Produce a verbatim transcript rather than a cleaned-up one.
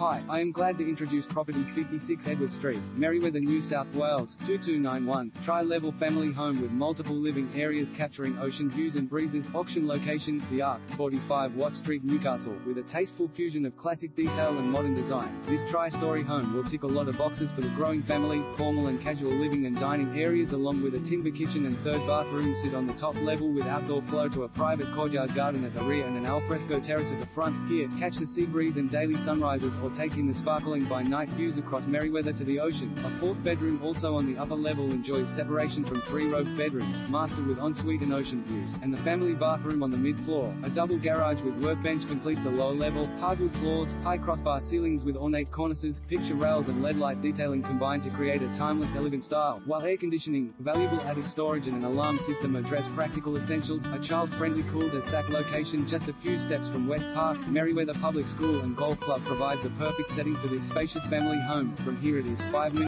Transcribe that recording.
Hi, I am glad to introduce property fifty-six Edward Street, Merriweather, New South Wales, two two nine one, tri-level family home with multiple living areas capturing ocean views and breezes, auction location, The Ark, forty-five Watt Street, Newcastle, with a tasteful fusion of classic detail and modern design. This tri-story home will tick a lot of boxes for the growing family. Formal and casual living and dining areas along with a timber kitchen and third bathroom sit on the top level with outdoor flow to a private courtyard garden at the rear and an alfresco terrace at the front. Here, catch the sea breeze and daily sunrises or take in the sparkling by night views across Merriweather to the ocean. A fourth bedroom also on the upper level enjoys separation from three row bedrooms, mastered with ensuite and ocean views, and the family bathroom on the mid-floor. A double garage with workbench completes the lower level. Hardwood floors, high crossbar ceilings with ornate cornices, picture rails and lead light detailing combine to create a timeless elegant style, while air conditioning, valuable attic storage and an alarm system address practical essentials. A child-friendly cul-de-sac location just a few steps from West Park. Merriweather Public School and Golf Club provides the perfect setting for this spacious family home. From here it is five minutes